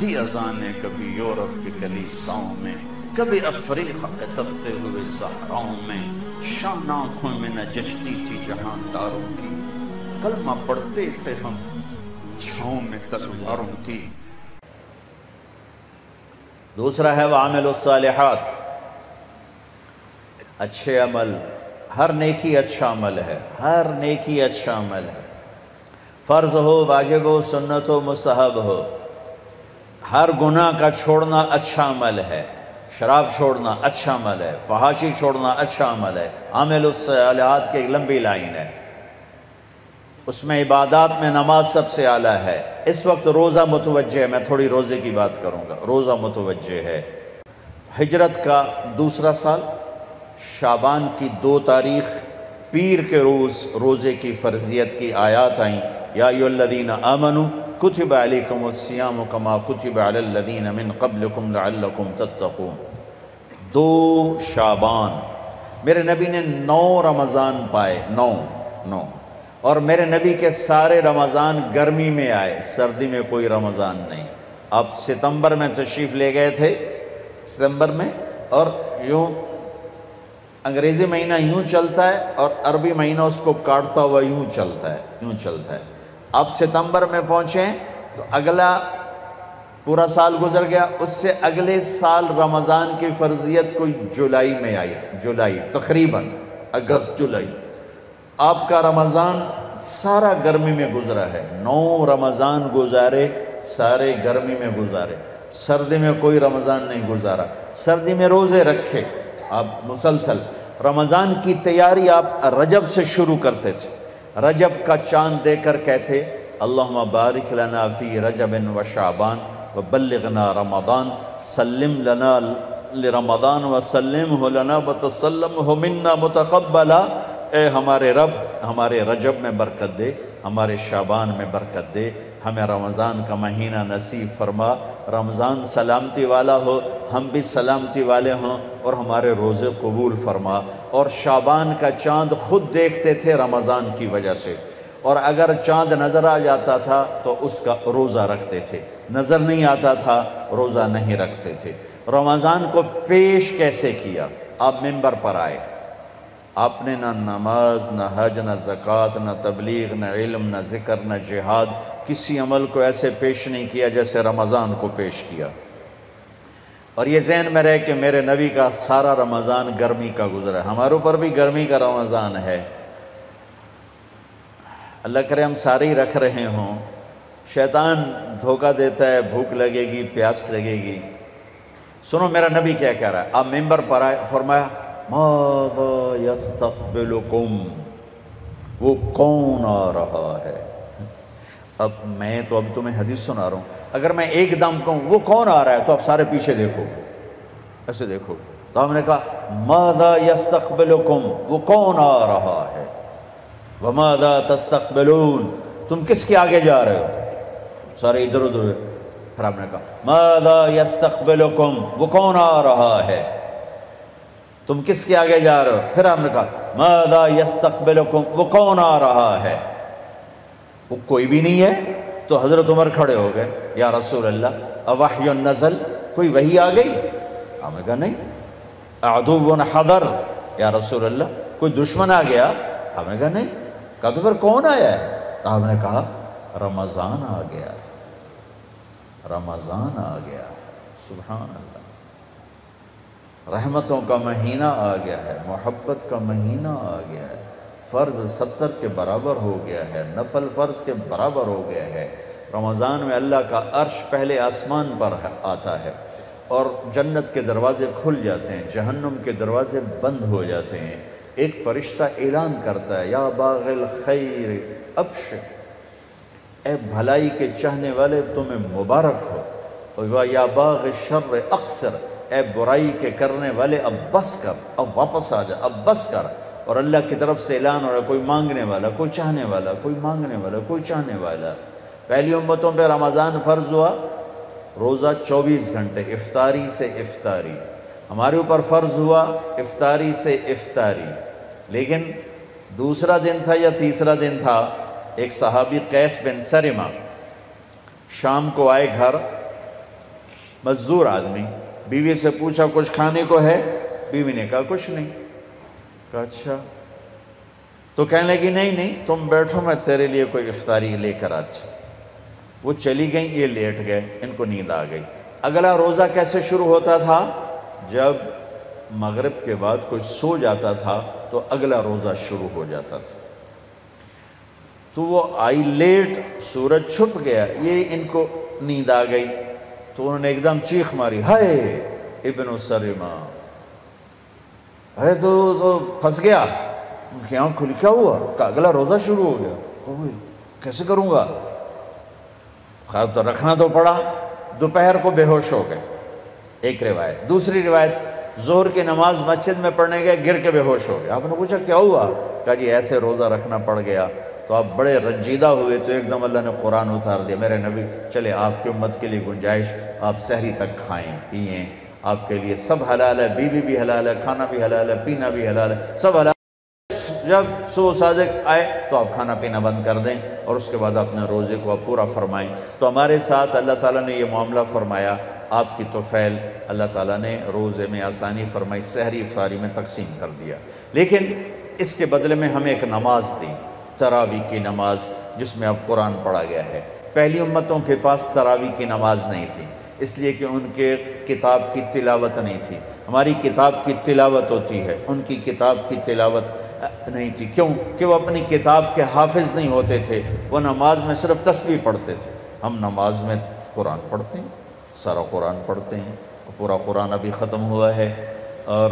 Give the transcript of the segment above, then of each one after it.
दी अजाने कभी यूरोप की कलीसाओं में, कभी अफ्रीका के तपते हुए सहराओं में, शान आंखों में न जचती थी जहानदारों की। कलमा पढ़ते थे हम छाओं में तलवारों की। दूसरा है वामिलुस्सालिहात, अच्छे अमल। हर नेकी अच्छा अमल है, हर नेकी अच्छा अमल है, फ़र्ज़ हो, वाजिब हो, सुन्नत हो, मुस्तहब हो। हर गुनाह का छोड़ना अच्छा अमल है, शराब छोड़ना अच्छा अमल है, फहाशी छोड़ना अच्छा अमल है। आमिलुस्सालिहात की एक लंबी लाइन है, उसमें इबादात में नमाज सबसे आला है। इस वक्त रोज़ा मुतवज्जे है, मैं थोड़ी रोज़े की बात करूँगा। रोज़ा मुतवज्जे है। हिजरत का दूसरा साल शाबान की 2 तारीख पीर के रोज़ रोज़े की फ़र्जियत की आयात आईं। या अय्युहल्लज़ीना आमनू कुतिबा अलैकुमुस्सियामु कमा कुतिबा अलल्लज़ीना मिन क़ब्लिकुम लअल्लकुम तत्तक़ून। 2 शाबान मेरे नबी ने 9 रमज़ान पाए, 9 और मेरे नबी के सारे रमज़ान गर्मी में आए, सर्दी में कोई रमज़ान नहीं। आप सितंबर में तशरीफ़ ले गए थे, सितंबर में, और यूँ अंग्रेज़ी महीना यूँ चलता है और अरबी महीना उसको काटता हुआ यूँ चलता है, यूँ चलता है। आप सितंबर में पहुँचे तो अगला पूरा साल गुजर गया, उससे अगले साल रमज़ान की फ़र्जियत कोई जुलाई में आई, जुलाई तकरीबन अगस्त जुलाई। आपका रमज़ान सारा गर्मी में गुजरा है, 9 रमज़ान गुजारे सारे गर्मी में गुजारे, सर्दी में कोई रमज़ान नहीं गुजारा। सर्दी में रोज़े रखे आप मुसलसल। रमज़ान की तैयारी आप रजब से शुरू करते थे, रजब का चांद देकर कहते अल्लाहुम्मा बारिक लना फ़ी रजबिन व शाबान व बल्लिगना रमदान, सल्लिम लना रमदान व सल्लिमहु लना व तसल्लमहु मिन्ना मुतक़ब्बला। ए हमारे रब, हमारे रजब में बरकत दे, हमारे शाबान में बरकत दे, हमें रमज़ान का महीना नसीब फरमा। रमज़ान सलामती वाला हो, हम भी सलामती वाले हों, और हमारे रोज़े कबूल फरमा। और शाबान का चाँद ख़ुद देखते थे रमज़ान की वजह से, और अगर चाँद नज़र आ जाता था तो उसका रोज़ा रखते थे, नज़र नहीं आता था रोज़ा नहीं रखते थे। रमज़ान को पेश कैसे किया? आप मिंबर पर आए, आपने ना नमाज, ना हज, ना ज़कात, ना तबलीग, ना इल्म, ना ज़िक्र, ना जिहाद, किसी अमल को ऐसे पेश नहीं किया जैसे रमज़ान को पेश किया। और ये जहन में रहे कि मेरे नबी का सारा रमज़ान गर्मी का गुजरा है, हमारे ऊपर भी गर्मी का रमज़ान है। अल्लाह करे हम सारे ही रख रहे हों। शैतान धोखा देता है, भूख लगेगी, प्यास लगेगी। सुनो मेरा नबी क्या कह रहा है। आप मेंबर पर आए, फरमाया माज़ा यस्तक़बिलुकुम, वो कौन आ रहा है? अब मैं तो अब तुम्हें हदीस सुना रहा हूँ, अगर मैं एक दम कहूँ वो कौन आ रहा है तो आप सारे पीछे देखो, ऐसे देखो। तो हमने कहा मादा यस्तक़बिलुकुम, वो कौन आ रहा है, व मादा तस्तक़बिलून, तुम किसके आगे जा रहे हो? सारे इधर उधर। फिर हमने कहा मादा यस्तक़बिलुकुम, वो कौन आ रहा है, तुम किसके आगे जा रहे हो? फिर हमने कहा मादा यस्तक़बिलुकुम, वो कौन आ रहा है? वो कोई भी नहीं है। तो हज़रत उमर खड़े हो गए, या रसूल अल्लाह अवह्युन नज़ल, कोई वही आ गई? हमने कहा नहीं। अदुव्वुन हदर, या रसूल अल्लाह कोई दुश्मन आ गया? हमने कहा नहीं। कहा तो फिर कौन आया है? तो हमने कहा रमज़ान आ गया, रमज़ान आ गया। सुभान अल्लाह, रहमतों का महीना आ गया है, मोहब्बत का महीना आ गया है। फ़र्ज़ 70 के बराबर हो गया है, नफल फ़र्ज़ के बराबर हो गया है। रमज़ान में अल्लाह का अर्श पहले आसमान पर आता है और जन्नत के दरवाज़े खुल जाते हैं, जहन्नुम के दरवाज़े बंद हो जाते हैं। एक फ़रिश्ता ऐलान करता है, या बाग़िल खैर अबशिर, ए भलाई के चाहने वाले तुम्हें मुबारक हो, व या बाग़िल शर्र अक्सर, ए बुराई के करने वाले अब बस कर, अब वापस आ जा, अब बस कर। और अल्लाह की तरफ से ऐलान हो रहा है, कोई मांगने वाला, कोई चाहने वाला, कोई मांगने वाला, कोई चाहने वाला। पहली उम्मतों पे रमज़ान फ़र्ज़ हुआ, रोज़ा 24 घंटे, इफ्तारी से इफ्तारी। हमारे ऊपर फ़र्ज़ हुआ इफ्तारी से इफ्तारी। लेकिन दूसरा दिन था या तीसरा दिन था, एक सहाबी कैस बिन सरिमा शाम को आए घर, मजदूर आदमी, बीवी से पूछा कुछ खाने को है? बीवी ने कहा कुछ नहीं। कहा अच्छा, तो कहने लगी नहीं नहीं तुम बैठो मैं तेरे लिए कोई इफ्तारी लेकर आता। वो चली गई, ये लेट गए, इनको नींद आ गई। अगला रोज़ा कैसे शुरू होता था? जब मगरिब के बाद कोई सो जाता था तो अगला रोज़ा शुरू हो जाता था। तो वो आई लेट, सूरज छुप गया, ये इनको नींद आ गई। तो उन्होंने एकदम चीख मारी, हाय इब्न सरीमा, अरे तो फंस गया। उनकी आँख खुली, क्या हुआ? का अगला रोज़ा शुरू हो गया। तो कैसे करूँगा? खैर तो रखना तो पड़ा। दोपहर को बेहोश हो गए, एक रिवायत। दूसरी रिवायत, जोहर की नमाज मस्जिद में पढ़ने गए, गिर के बेहोश हो गए। आपने पूछा क्या हुआ? कहा जी ऐसे रोज़ा रखना पड़ गया। तो आप बड़े रंजीदा हुए, तो एकदम अल्लाह ने कुरान उतार दिया, मेरे नबी चले आपकी उम्मत के लिए गुंजाइश, आप सहरी तक खाएं पिएँ, आपके लिए सब हलाल है, बीवी भी हलाल है, खाना भी हलाल है, पीना भी हलाल है, सब हलाल। जब सो साजक आए तो आप खाना पीना बंद कर दें और उसके बाद अपने रोज़े को आप पूरा फरमाएँ। तो हमारे साथ अल्लाह ताला ने ये मामला फरमाया, आपकी तोफ़ैल अल्लाह ताला ने रोज़े में आसानी फरमाई, सहरी इफ्तारी में तकसीम कर दिया। लेकिन इसके बदले में हमें एक नमाज दी, तरावी की नमाज, जिसमें अब कुरान पढ़ा गया है। पहली उम्मतों के पास तरावी की नमाज नहीं थी, इसलिए कि उनके किताब की तिलावत नहीं थी। हमारी किताब की तिलावत होती है, उनकी किताब की तिलावत नहीं थी। क्यों? कि वो अपनी किताब के हाफिज़ नहीं होते थे, वो नमाज में सिर्फ तस्बीह पढ़ते थे। हम नमाज में कुरान पढ़ते हैं, सारा कुरान पढ़ते हैं, पूरा कुरान अभी ख़त्म हुआ है और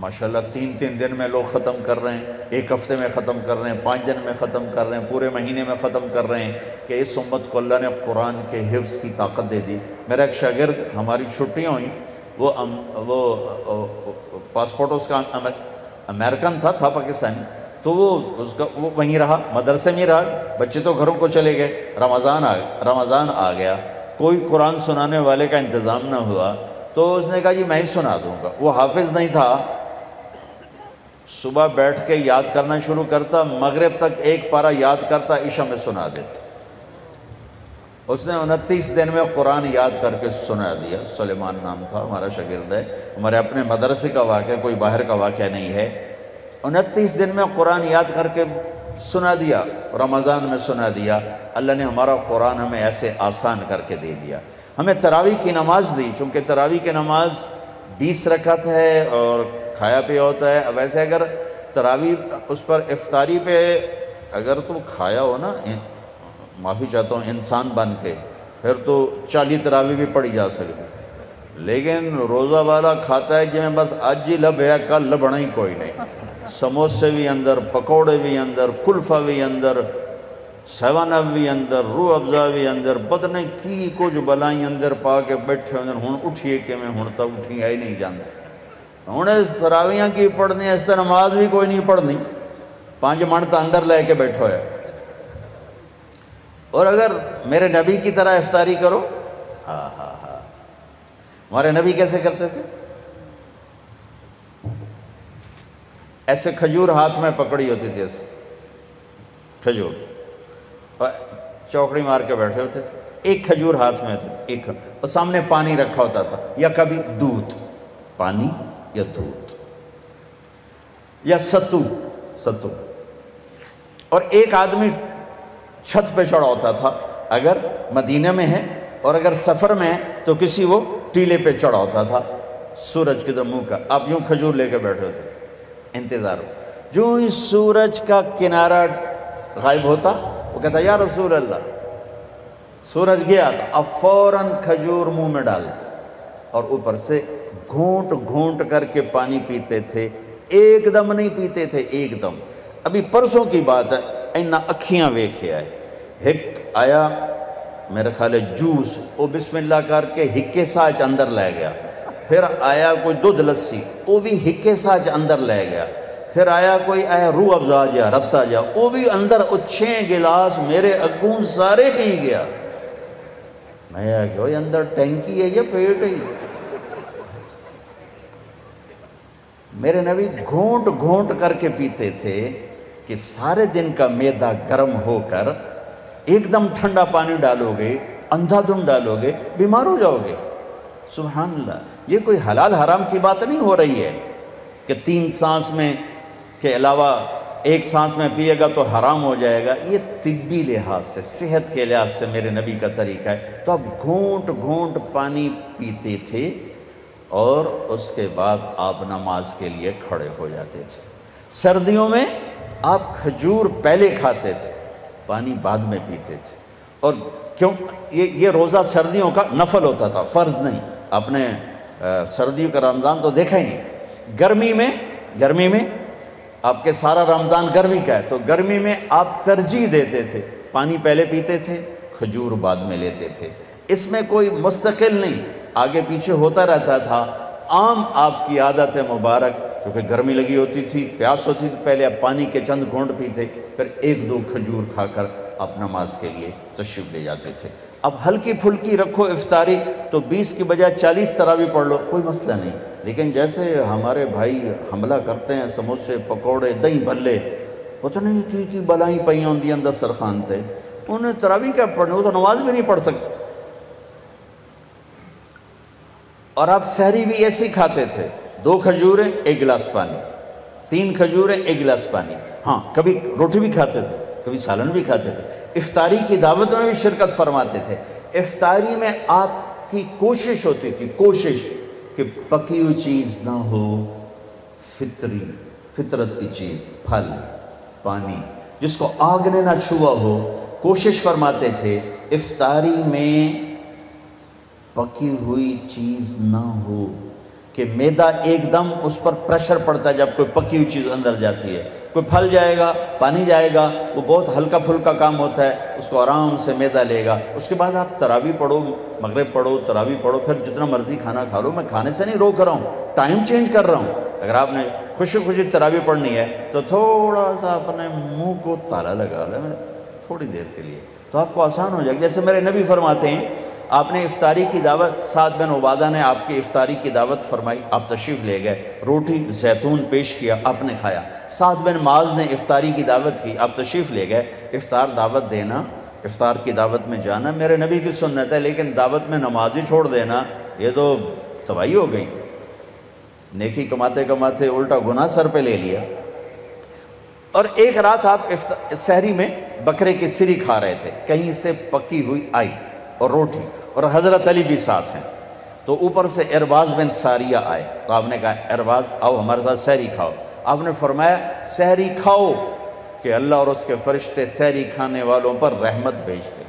माशाल्लाह 3-3 दिन में लोग ख़त्म कर रहे हैं, एक हफ़्ते में ख़त्म कर रहे हैं, 5 दिन में ख़त्म कर रहे हैं, पूरे महीने में ख़त्म कर रहे हैं कि इस उम्मत को अल्लाह ने कुरान के हिफ्ज़ की ताकत दे दी। मेरा एक शागिर्द, हमारी छुट्टियाँ हुई, वो पासपोर्ट उसका अमेरिकन था पाकिस्तानी, तो वो वहीं रहा, मदरसे में रहा, बच्चे तो घरों को चले गए, रमज़ान आ गया, कोई कुरान सुनाने वाले का इंतज़ाम ना हुआ। तो उसने कहा जी मैं ही सुना दूँगा। वो हाफिज़ नहीं था, सुबह बैठ के याद करना शुरू करता, मगरिब तक एक पारा याद करता, ईशा में सुना देता। उसने 29 दिन में कुरान याद करके सुना दिया। सुलेमान नाम था हमारा शागिर्द है, हमारे अपने मदरसे का वाक़या, कोई बाहर का वाक़या नहीं है। 29 दिन में कुरान याद करके सुना दिया, रमज़ान में सुना दिया। अल्लाह ने हमारा कुरान हमें ऐसे आसान करके दे दिया। हमें तरावी की नमाज दी, चूँकि तरावी की नमाज 20 रकात है और खाया पिया होता है। वैसे अगर तरावी उस पर इफ्तारी पे अगर तुम खाया हो ना, माफ़ी चाहता हूँ इंसान बन के, फिर तो 40 तरावी भी पढ़ी जा सकती। लेकिन रोज़ा वाला खाता है जिन्हें बस आज ही लब है, कल लबना ही कोई नहीं, समोसे भी अंदर, पकौड़े भी अंदर, कुल्फ़ा भी अंदर, 7 अप भी अंदर, रूह अफजा भी अंदर, बदने की कुछ बलाई अंदर पा के बैठे अंदर। हूँ उठिए कि मैं हूँ तब उठी आई नहीं जानता। हूँ इस तरावियाँ की पढ़नी, इस तरह नमाज भी कोई नहीं पढ़नी, 5 मन तो अंदर लैके बैठो है। और अगर मेरे नबी की तरह इफ्तारी करो, हा, हमारे नबी कैसे करते थे? ऐसे खजूर हाथ में पकड़ी होती थी, ऐसे खजूर चौकड़ी मार के बैठे होते थे, एक खजूर हाथ में होती, एक और सामने पानी रखा होता था या कभी दूध, पानी या दूध या सत्तू। और एक आदमी छत पे चढ़ा होता था, अगर मदीने में है, और अगर सफ़र में है तो किसी वो टीले पे चढ़ा होता था, सूरज के मुँह का। आप यूँ खजूर लेके बैठे होते थे, इंतज़ार हो, जो ही सूरज का किनारा गायब होता वो कहता या रसूल अल्लाह सूरज गया, तो अब फ़ौरन खजूर मुंह में डालते और ऊपर से घूंट घूंट करके पानी पीते थे, एकदम नहीं पीते थे एकदम। अभी परसों की बात है, इन्ना अखियाँ वेखे आए, हिक आया मेरे ख्याल है जूस, वो बिस्मिल्लाह करके हिक्के साज अंदर ला गया। फिर आया कोई दूध लस्सी, वो भी हिक्के साज अंदर ले गया। फिर आया कोई रूह अफजा जा, रत्ता जा, वो भी अंदर, 6 गिलास मेरे अगू सारे पी गया। मैं क्या अंदर टैंकी है या पेट है? मेरे नबी घोंट घोंट करके पीते थे कि सारे दिन का मैदा गर्म होकर एकदम ठंडा पानी डालोगे अंधाधुन डालोगे, बीमार हो जाओगे। सुभान अल्लाह, ये कोई हलाल हराम की बात नहीं हो रही है कि 3 सांस में के अलावा 1 सांस में पिएगा तो हराम हो जाएगा। ये तिब्बी लिहाज से, सेहत के लिहाज से मेरे नबी का तरीका है। तो आप घूंट घूंट पानी पीते थे और उसके बाद आप नमाज के लिए खड़े हो जाते थे। सर्दियों में आप खजूर पहले खाते थे, पानी बाद में पीते थे। और क्यों ये रोज़ा सर्दियों का नफल होता था, फ़र्ज़ नहीं। आपने सर्दियों का रमज़ान तो देखा ही नहीं। गर्मी में आपके सारा रमज़ान गर्मी का है, तो गर्मी में आप तरजीह देते थे, पानी पहले पीते थे, खजूर बाद में लेते थे। इसमें कोई मुस्तकिल नहीं, आगे पीछे होता रहता था। आम आपकी आदत है मुबारक, क्योंकि गर्मी लगी होती थी, प्यास होती थी, पहले आप पानी के चंद घूंट पीते, फिर 1-2 खजूर खाकर आप नमाज के लिए तशरीफ ले जाते थे। अब हल्की फुल्की रखो इफ्तारी तो 20 की बजाय 40 तरावी पढ़ लो, कोई मसला नहीं। लेकिन जैसे हमारे भाई हमला करते हैं, समोसे पकौड़े दही भल्ले, पता नहीं की बलाई पई होंगी अंदर सरखान थे, उन्हें तरावी क्या पढ़ना, वो तो नमाज भी नहीं पढ़ सकते। और आप सहरी भी ऐसी खाते थे, 2 खजूरें 1 गिलास पानी, 3 खजूरें 1 गिलास पानी। हाँ, कभी रोटी भी खाते थे, कभी सालन भी खाते थे। इफ्तारी की दावत में भी शिरकत फरमाते थे। इफ्तारी में आपकी कोशिश होती थी, कोशिश कि पकी हुई चीज़ ना हो, फितरत की चीज़, फल पानी, जिसको आग ने ना छुआ हो, कोशिश फरमाते थे इफ्तारी में पकी हुई चीज़ ना हो। कि मैदा एकदम उस पर प्रेशर पड़ता है जब कोई पकी हुई चीज़ अंदर जाती है, कोई फल जाएगा, पानी जाएगा, वो बहुत हल्का फुल्का काम होता है, उसको आराम से मैदा लेगा। उसके बाद आप तरावी पढ़ो, मगरिब पढ़ो, तरावी पढ़ो, फिर जितना मर्जी खाना खा लो। मैं खाने से नहीं रोक रहा हूँ, टाइम चेंज कर रहा हूँ। अगर आपने खुशी खुशी तरावी पढ़नी है तो थोड़ा सा अपने मुँह को ताला लगा लें थोड़ी देर के लिए, तो आपको आसान हो जाएगा। जैसे मेरे नबी फरमाते हैं, आपने इफ्तारी की दावत, साद बिन उबादा ने आपकी इफ्तारी की दावत फरमाई, आप तशरीफ़ ले गए, रोटी जैतून पेश किया, आपने खाया। साद बिन माज ने इफ्तारी की दावत की, आप तशरीफ़ ले गए। इफ्तार दावत देना, इफ्तार की दावत में जाना मेरे नबी की सुन्नत है, लेकिन दावत में नमाज ही छोड़ देना ये तो तबाही हो गई। नेकी कमाते कमाते उल्टा गुनाह सर पर ले लिया। और एक रात आप सहरी में बकरे की सिरी खा रहे थे, कहीं से पकी हुई आई और रोटी, और हज़रत अली भी साथ हैं। तो ऊपर से अरबाज़ बिन सारिया आए, तो आपने कहा अरबाज़ आओ हमारे साथ सहरी खाओ। आपने फरमाया सहरी खाओ कि अल्लाह और उसके फरिश्ते सहरी खाने वालों पर रहमत भेजते।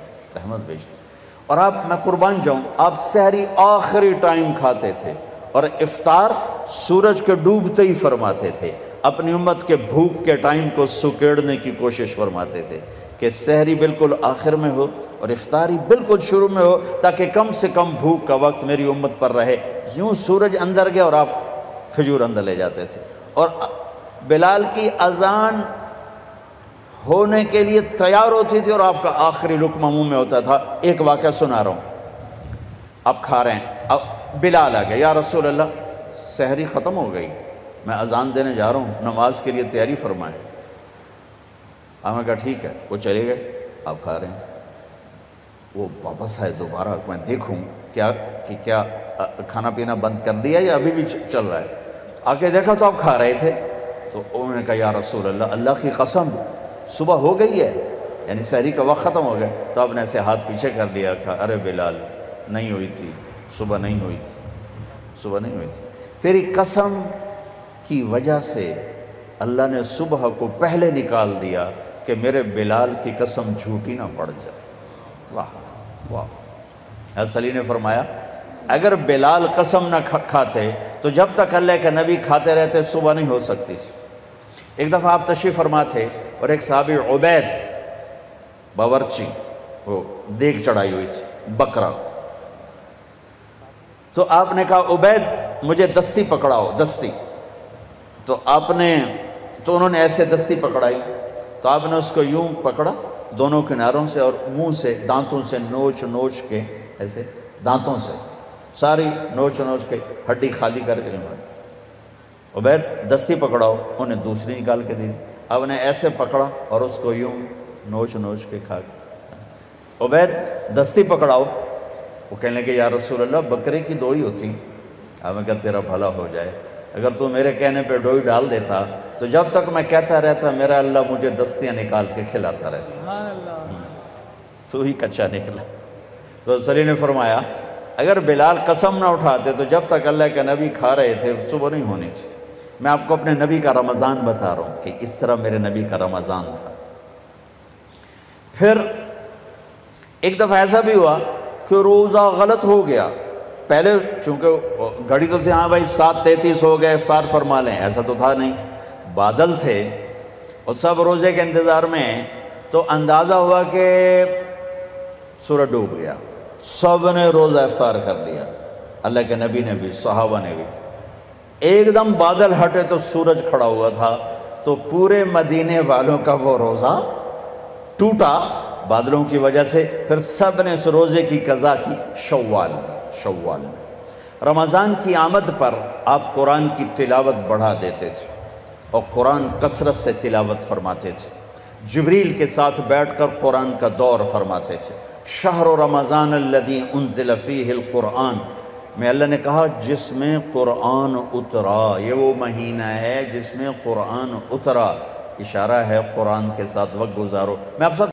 और आप, मैं कुर्बान जाऊँ, आप सहरी आखिरी टाइम खाते थे और इफ्तार सूरज के डूबते ही फरमाते थे। अपनी उम्मत के भूख के टाइम को सुकेड़ने की कोशिश फरमाते थे कि सहरी बिल्कुल आखिर में हो और इफ्तारी बिल्कुल शुरू में हो, ताकि कम से कम भूख का वक्त मेरी उम्मत पर रहे। यूँ सूरज अंदर गया और आप खजूर अंदर ले जाते थे। और बिलाल की अजान होने के लिए तैयार होती थी और आपका आखिरी लुकमा मुँह में होता था। एक वाक़या सुना रहा हूँ। आप खा रहे हैं, अब बिलाल आ गए, या रसूल अल्लाह सहरी ख़त्म हो गई, मैं अजान देने जा रहा हूँ, नमाज के लिए तैयारी फरमाएं। आपने कहा ठीक है, वो चले गए, आप खा रहे हैं। वो वापस आए दोबारा, मैं देखूं क्या खाना पीना बंद कर दिया या अभी भी चल रहा है। आके देखा तो आप खा रहे थे। तो उन्होंने कहा या रसूल अल्लाह, अल्लाह की कसम सुबह हो गई है, यानी सहरी का वक्त ख़त्म हो गया। तो आपने ऐसे हाथ पीछे कर दिया, कहा अरे बिलाल सुबह नहीं हुई थी। तेरी कसम की वजह से अल्लाह ने सुबह को पहले निकाल दिया कि मेरे बिलाल की कसम झूठी ना पड़ जाए। वाह वाह। असली ने फरमाया अगर बिलाल कसम ना खाते तो जब तक अल्लाह के नबी खाते रहते सुबह नहीं हो सकती। एक दफ़ा आप तशरीफ़ फरमा थे और एक साहबी उबैद बावर्ची, वो देख चढ़ाई हुई थी बकरा, तो आपने कहा उबैद मुझे दस्ती पकड़ाओ, दस्ती। तो उन्होंने ऐसे दस्ती पकड़ाई, तो आपने उसको यूं पकड़ा दोनों किनारों से और मुंह से, दांतों से नोच के, ऐसे दांतों से सारी नोच के हड्डी खाली करके निकाल। उबैद दस्ती पकड़ाओ, उन्हें दूसरी निकाल के दी। अब उन्हें ऐसे पकड़ा और उसको यूँ नोच के खा। उबैद दस्ती पकड़ाओ। वो कहने लगे या रसूल अल्लाह बकरे की दो ही होती। हमें कहा तेरा भला हो जाए, अगर तू मेरे कहने पे डोई डाल देता तो जब तक मैं कहता रहता मेरा अल्लाह मुझे दस्तियाँ निकाल के खिलाता रहता, तू ही कच्चा निकला। तो सली ने फरमाया अगर बिलाल कसम ना उठाते तो जब तक अल्लाह के नबी खा रहे थे सुबह नहीं होनी चाहिए। मैं आपको अपने नबी का रमज़ान बता रहा हूँ कि इस तरह मेरे नबी का रमज़ान था। फिर एक दफ़ा ऐसा भी हुआ कि रोज़ा गलत हो गया। पहले चूँकि घड़ी तो थी हाँ भाई 7:33 हो गया इफ्तार फरमा लें, ऐसा तो था नहीं, बादल थे और सब रोज़े के इंतज़ार में। तो अंदाज़ा हुआ कि सूरज डूब गया, सब ने रोज़ा इफ्तार कर लिया, अल्लाह के नबी ने भी सहाबा ने भी। एकदम बादल हटे तो सूरज खड़ा हुआ था, तो पूरे मदीने वालों का वो रोज़ा टूटा बादलों की वजह से। फिर सब ने उस रोज़े की कज़ा की। शव्वाल में रमज़ान की आमद पर आप कुरान की तिलावत बढ़ा देते थे और कुरान कसरत से तिलावत फरमाते थे, जिब्रील के साथ बैठकर कुरान का दौर फरमाते थे। शहर रमज़ान अल्लज़ी उनज़िल फ़ीहिल कुरान में अल्लाह ने कहा जिसमें कुरान उतरा, ये वो महीना है जिसमें कुरान उतरा, इशारा है कुरान के साथ वक्त गुजारो। मैं आप सब